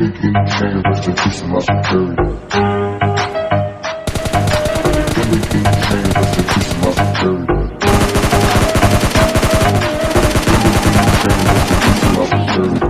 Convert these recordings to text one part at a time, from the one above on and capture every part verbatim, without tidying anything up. me getting trained with the piece of my security. Let me getting trained with the piece of my security. Let me getting trained with the piece of my security. Let me getting trained with the piece of my security.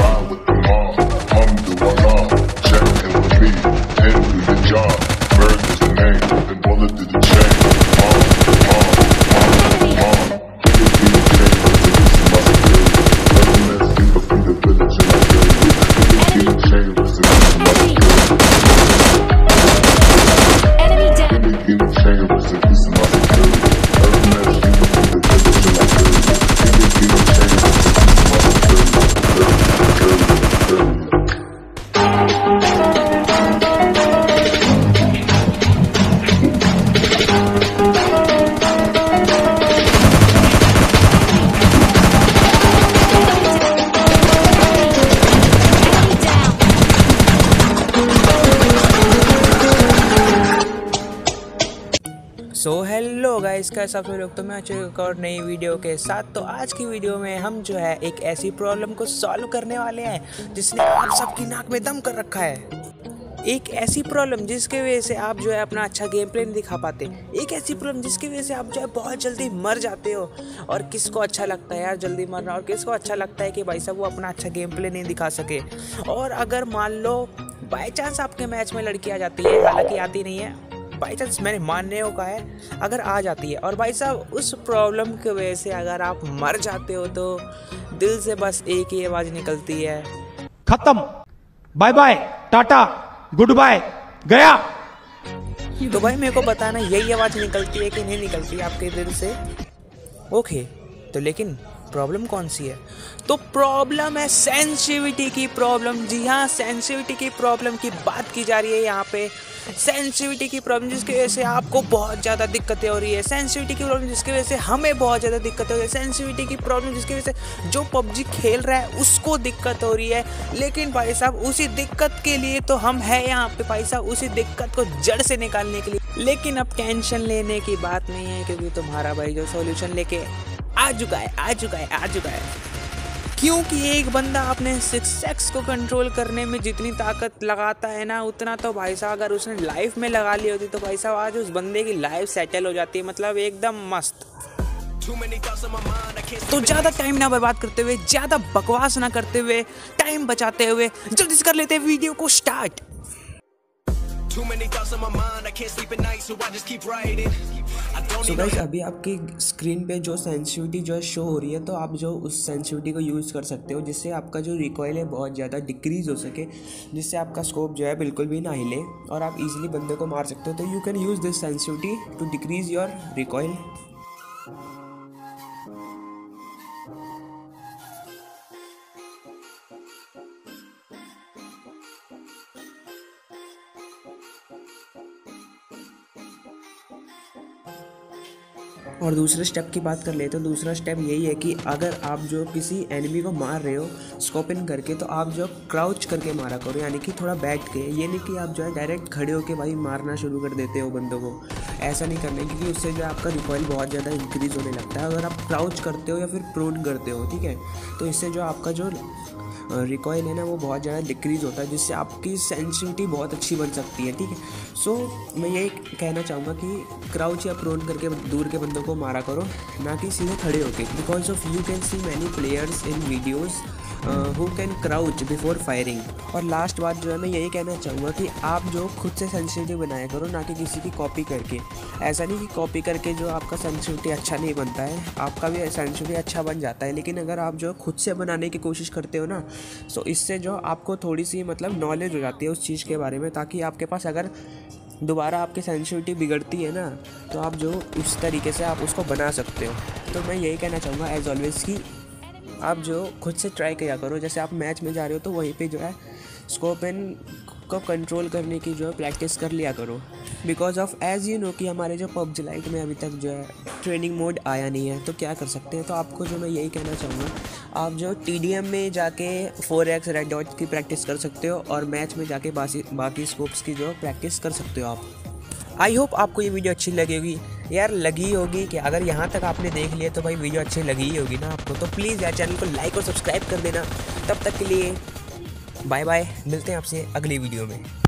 Mom, mom, mom, mom. So hello guys का सब लोग, तो मैं अच्छे एक और नई video के साथ। तो आज की वीडियो में हम जो है एक ऐसी प्रॉब्लम को सॉल्व करने वाले हैं जिसने आप सबकी नाक में दम कर रखा है। एक ऐसी प्रॉब्लम जिसके वजह से आप जो है अपना अच्छा गेम प्ले नहीं दिखा पाते। एक ऐसी प्रॉब्लम जिसकी वजह से आप जो है बहुत जल्दी मर जाते हो। और किसको अच्छा लगता है यार जल्दी मरना, और किसको अच्छा लगता है कि भाई साहब वो अपना अच्छा गेम प्ले नहीं दिखा सके। और अगर मान लो बाई चांस आपके मैच में लड़की आ जाती है, हालाँकि आती नहीं है, बाई चांस मैंने मानने को कहा है, अगर आ जाती है और भाई साहब उस प्रॉब्लम की वजह से अगर आप मर जाते हो तो दिल से बस एक ही आवाज़ निकलती है, खत्म, bye bye, tata, good bye, गया। तो भाई मेरे को बताना यही आवाज़ निकलती है कि नहीं निकलती आपके दिल से। ओके, तो लेकिन प्रॉब्लम कौन सी है? तो प्रॉब्लम है सेंसिटिविटी की प्रॉब्लम। जी हाँ, सेंसिटिविटी की प्रॉब्लम की बात की जा रही है यहाँ पे। सेंसिटिविटी की प्रॉब्लम जिसकी वजह से आपको बहुत ज़्यादा दिक्कतें हो रही है। सेंसिटिविटी की प्रॉब्लम जिसकी वजह से हमें बहुत ज़्यादा दिक्कतें हो रही है। सेंसिटिविटी की प्रॉब्लम जिसकी वजह से जो पबजी खेल रहा है उसको दिक्कत हो रही है। लेकिन भाई साहब उसी दिक्कत के लिए तो हम हैं यहाँ पे भाई साहब, उसी दिक्कत को जड़ से निकालने के लिए। लेकिन अब टेंशन लेने की बात नहीं है क्योंकि तुम्हारा भाई जो सोल्यूशन लेके आ चुका है, आ चुका है, आ चुका है। क्योंकि एक बंदा अपने सिक्स एक्स को कंट्रोल करने में जितनी ताकत लगाता है ना, उतना तो भाई साहब अगर उसने लाइफ में लगा ली होती तो भाई साहब आज उस बंदे की लाइफ सेटल हो जाती है, मतलब एकदम मस्त। तो ज़्यादा टाइम ना बर्बाद करते हुए, ज़्यादा बकवास ना करते हुए, टाइम बचाते हुए जल्दी से कर लेते हैं वीडियो को स्टार्ट। So guys, अभी आपकी स्क्रीन पे जो सेंसिटिविटी जो है शो हो रही है, तो आप जो उस सेंसिटिविटी को यूज़ कर सकते हो जिससे आपका जो रिकॉइल है बहुत ज़्यादा डिक्रीज़ हो सके, जिससे आपका स्कोप जो है बिल्कुल भी ना हिले और आप इजीली बंदे को मार सकते हो। तो you can use this sensitivity to decrease your recoil. और दूसरे स्टेप की बात कर लेते हो। दूसरा स्टेप यही है कि अगर आप जो किसी एनिमी को मार रहे हो स्कोप इन करके, तो आप जो क्राउच करके मारा करो, यानी कि थोड़ा बैठ के। ये नहीं कि आप जो है डायरेक्ट खड़े होकर भाई मारना शुरू कर देते हो बंदों को, ऐसा नहीं करना है क्योंकि उससे जो आपका रिकॉइल बहुत ज़्यादा इंक्रीज़ होने लगता है अगर आप क्राउच करते हो या फिर प्रोन करते हो, ठीक है। तो इससे जो आपका जो रिकॉइल है ना वो बहुत ज़्यादा डिक्रीज़ होता है, जिससे आपकी सेंसिटिविटी बहुत अच्छी बन सकती है, ठीक है। सो so, मैं यही कहना चाहूँगा कि क्राउच या प्रोन करके दूर के बंदों को मारा करो, ना कि सीधे खड़े होके। Because of you can see many players in videos who can crouch before firing. और लास्ट बात जो है मैं यही कहना चाहूँगा कि आप जो खुद से सेंसिटिव बनाया करो, ना कि किसी की कॉपी करके। ऐसा नहीं कि कॉपी करके जो आपका सेंसिटिविटी अच्छा नहीं बनता है, आपका भी सेंसिटिविटी अच्छा बन जाता है। लेकिन अगर आप जो खुद से बनाने की कोशिश करते हो ना, सो इससे जो आपको थोड़ी सी मतलब नॉलेज हो जाती है उस चीज़ के बारे में, ताकि आपके पास अगर दोबारा आपकी सेंसिटिविटी बिगड़ती है ना, तो आप जो उस तरीके से आप उसको बना सकते हो। तो मैं यही कहना चाहूँगा एज़ ऑलवेज़ कि आप जो खुद से ट्राई किया करो। जैसे आप मैच में जा रहे हो तो वहीं पे जो है स्कोप एन को कंट्रोल करने की जो है प्रैक्टिस कर लिया करो, because of as you know कि हमारे जो पबजी लाइट में अभी तक जो है ट्रेनिंग मोड आया नहीं है, तो क्या कर सकते हैं। तो आपको जो मैं यही कहना चाहूँगा, आप जो टी डी एम में जाके फोर एक्स रेड डॉट की प्रैक्टिस कर सकते हो और मैच में जाके बाकी स्कोप्स की जो प्रैक्टिस कर सकते हो आप। आई होप आपको ये वीडियो अच्छी लगेगी यार, लगी होगी कि अगर यहाँ तक आपने देख लिया तो भाई वीडियो अच्छी लगी होगी ना आपको। तो प्लीज़ यार चैनल को लाइक और सब्सक्राइब कर देना। तब तक के लिए बाय बाय, मिलते हैं आपसे अगली वीडियो में।